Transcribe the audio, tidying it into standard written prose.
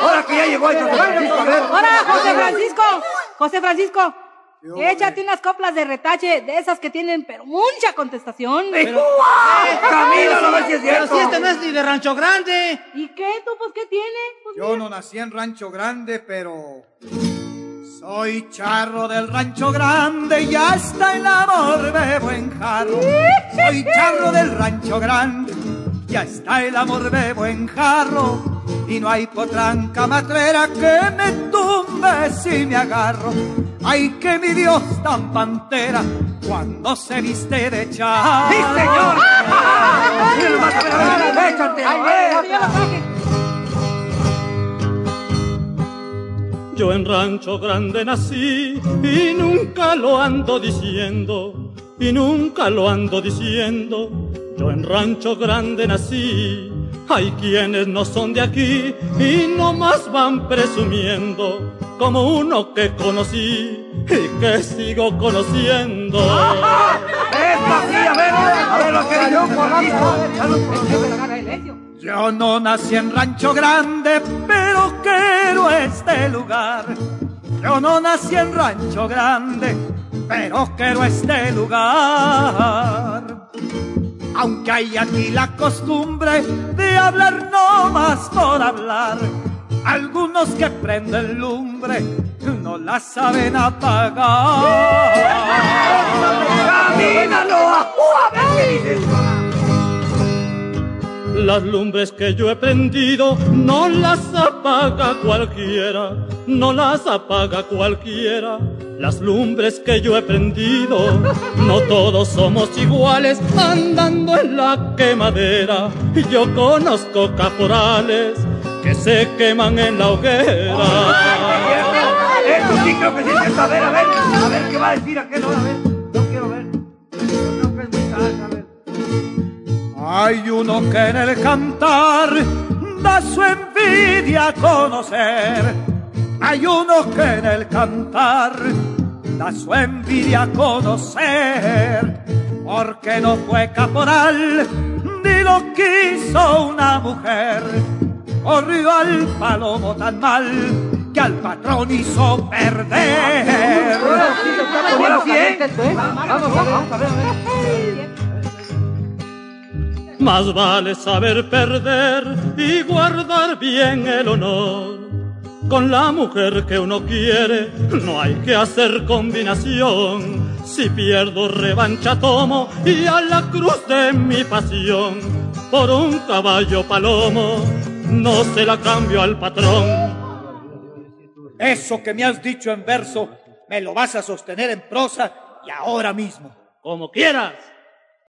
Ahora que ya llegó el José Francisco, a ver. Ahora, José Francisco. José Francisco. Échate unas coplas de retache, de esas que tienen, pero mucha contestación. Pero, Camilo, no me si es cierto. Pero si este no es ni de Rancho Grande. ¿Y qué tú, pues, qué tiene? Pues, yo no nací en Rancho Grande, pero soy charro del Rancho Grande y hasta el amor bebo en jarro. Soy charro del Rancho Grande y hasta el amor bebo en jarro. Y no hay potranca matrera que me tumbe si me agarro. Ay, que mi Dios tan pantera cuando se viste de charro. ¡Sí, señor! Yo en Rancho Grande nací y nunca lo ando diciendo, y nunca lo ando diciendo. Yo en Rancho Grande nací. Hay quienes no son de aquí y nomás van presumiendo, como uno que conocí y que sigo conociendo. Yo no nací en Rancho Grande, pero quiero este lugar. Yo no nací en Rancho Grande, pero quiero este lugar. Aunque hay aquí la costumbre de hablar no más por hablar, algunos que prenden lumbre no la saben apagar. Las lumbres que yo he prendido no las apaga cualquiera, no las apaga cualquiera. Las lumbres que yo he prendido, no todos somos iguales andando en la quemadera. Yo conozco caporales que se queman en la hoguera. Eso sí creo que sí se sabe, a ver qué va a decir aquel, a ver. Hay uno que en el cantar da su envidia a conocer. Hay uno que en el cantar da su envidia a conocer. Porque no fue caporal ni lo quiso una mujer. Corrió al palomo tan mal que al patrón hizo perder. Vamos a ver. Más vale saber perder y guardar bien el honor. Con la mujer que uno quiere no hay que hacer combinación. Si pierdo revancha tomo y a la cruz de mi pasión por un caballo palomo no se la cambio al patrón. Eso que me has dicho en verso me lo vas a sostener en prosa y ahora mismo. Como quieras.